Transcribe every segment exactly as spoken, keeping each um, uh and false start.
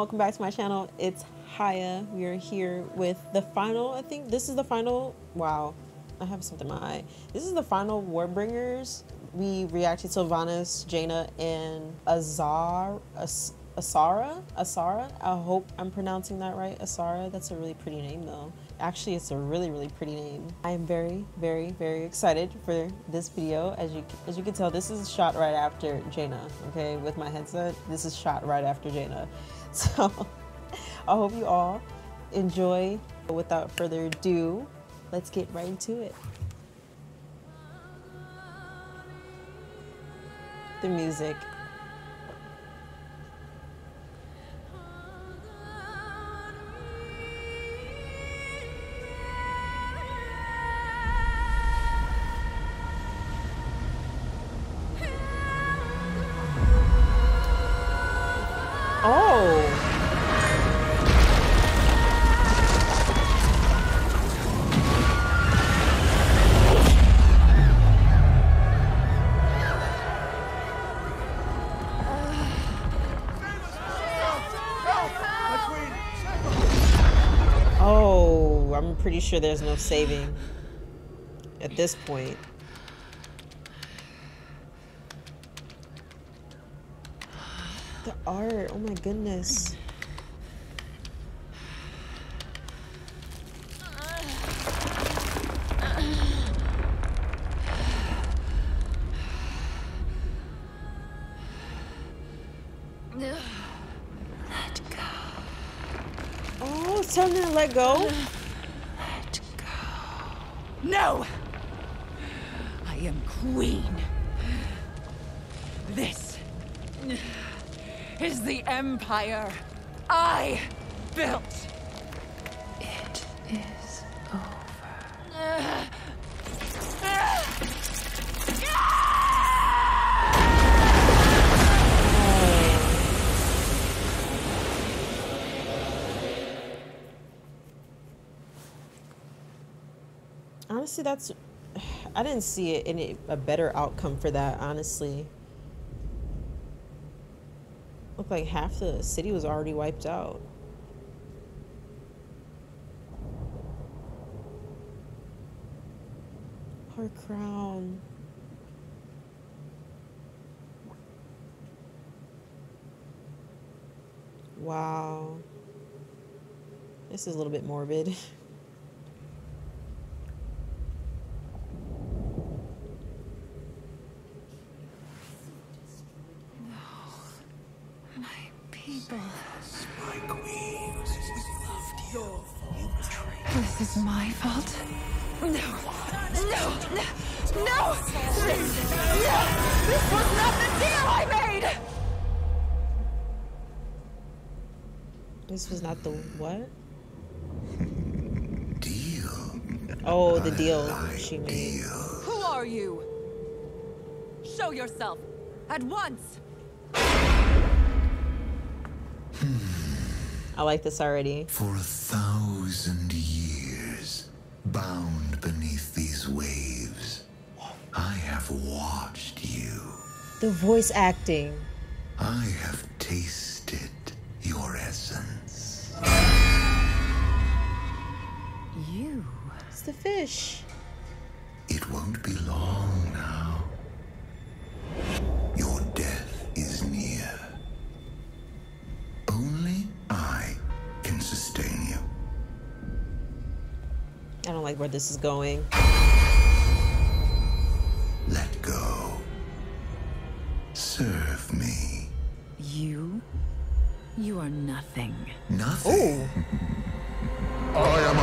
welcome back to my channel. It's Haya. We are here with the final, I think this is the final, wow, I have something in my eye. This is the final Warbringers. We reacted to Sylvanas, Jaina, and Azshara. Azshara? Azshara? I hope I'm pronouncing that right. Azshara? That's a really pretty name though. Actually, it's a really, really pretty name. I am very, very, very excited for this video. As you as you can tell, this is shot right after Jaina, okay? With my headset, this is shot right after Jaina. So, I hope you all enjoy. Without further ado, let's get right into it. The music. I'm pretty sure there's no saving at this point. The art, oh my goodness. Let go. Oh, it's telling me to let go? No! I am queen. This is the empire I built. It is over. Honestly, that's, I didn't see it any a better outcome for that, honestly. Looked like half the city was already wiped out. Her crown. Wow. This is a little bit morbid. This is my fault. No, no, no, no! This, no, this was not the deal I made. This was not the what? Deal. Oh, the deal she made. Who are you? Show yourself at once. I like this already. For a thousand years, bound beneath these waves, I have watched you. The voice acting. I have tasted your essence. You. It's the fish. It won't be long now. Your death is near. Sustain you. I don't like where this is going. Let go. Serve me. You? You are nothing. Nothing? Oh. I am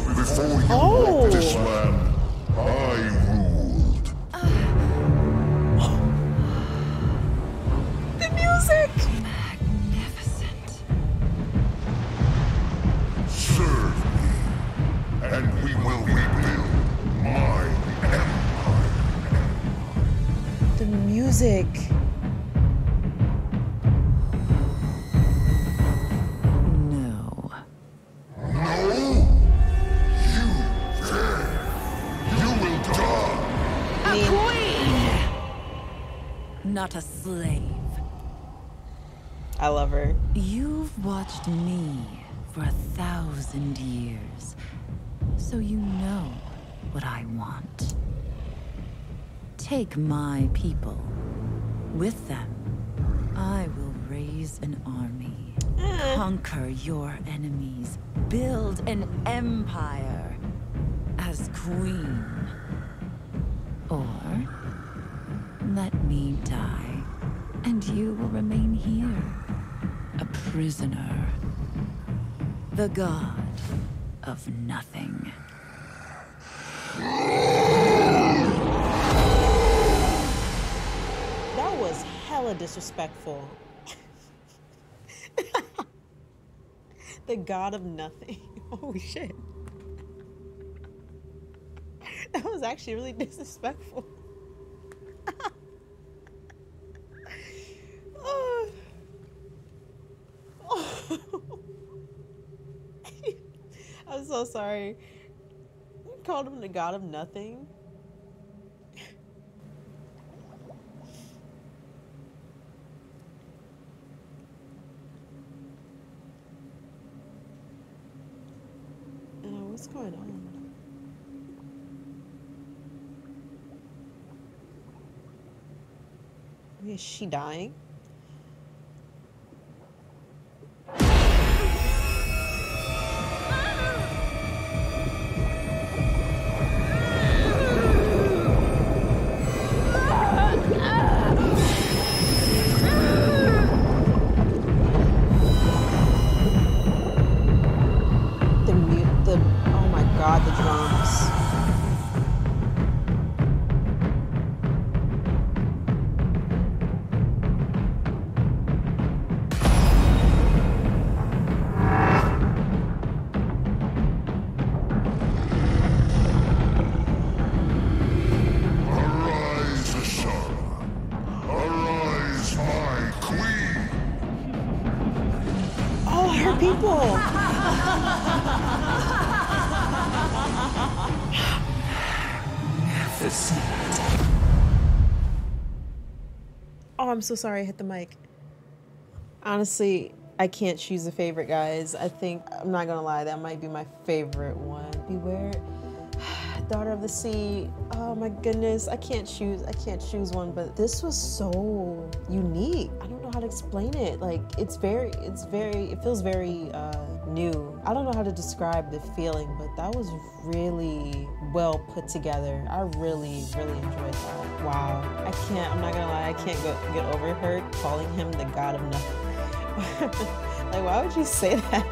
a god! Before you oh. walked this land, I ruled. Uh. The music! Music. No. No? You dare. You will die. A queen! Not a slave. I love her. You've watched me for a thousand years, so you know what I want. Take my people. With them, I will raise an army, mm. conquer your enemies, build an empire as queen. Or let me die, and you will remain here, a prisoner, the god of nothing. That was hella disrespectful. The god of nothing. Holy shit. That was actually really disrespectful. Oh. Oh. I'm so sorry. You called him the god of nothing. Uh, what's going on? Is she dying? I'm so sorry I hit the mic. Honestly, I can't choose a favorite, guys. I think, I'm not gonna lie, that might be my favorite one. Beware, Daughter of the Sea. Oh my goodness, I can't choose, I can't choose one, but this was so unique. I don't know how to explain it. Like, it's very, it's very, it feels very uh, new. I don't know how to describe the feeling, but that was really well put together. I really, really enjoyed that. Wow. I can't, I'm not gonna lie, I can't go, get over her calling him the god of nothing. Like, why would you say that?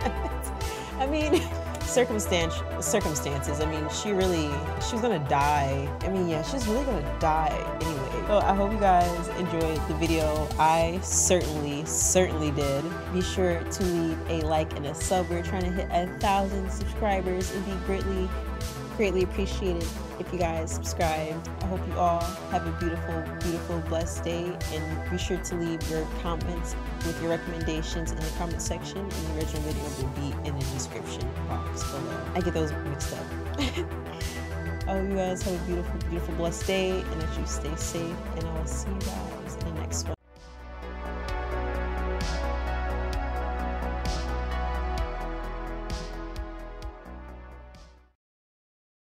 I mean, circumstance, circumstances, I mean, she really, she's gonna die. I mean, yeah, she's really gonna die anyway. So I hope you guys enjoyed the video. I certainly, certainly did. Be sure to leave a like and a sub. We're trying to hit a thousand subscribers. It'd be greatly greatly appreciated if you guys subscribed. I hope you all have a beautiful, beautiful, blessed day, and be sure to leave your comments with your recommendations in the comment section, and the original video will be in the description box below. I get those mixed up. I hope you guys have a beautiful, beautiful, blessed day, and that you stay safe, and I will see you guys in the next one.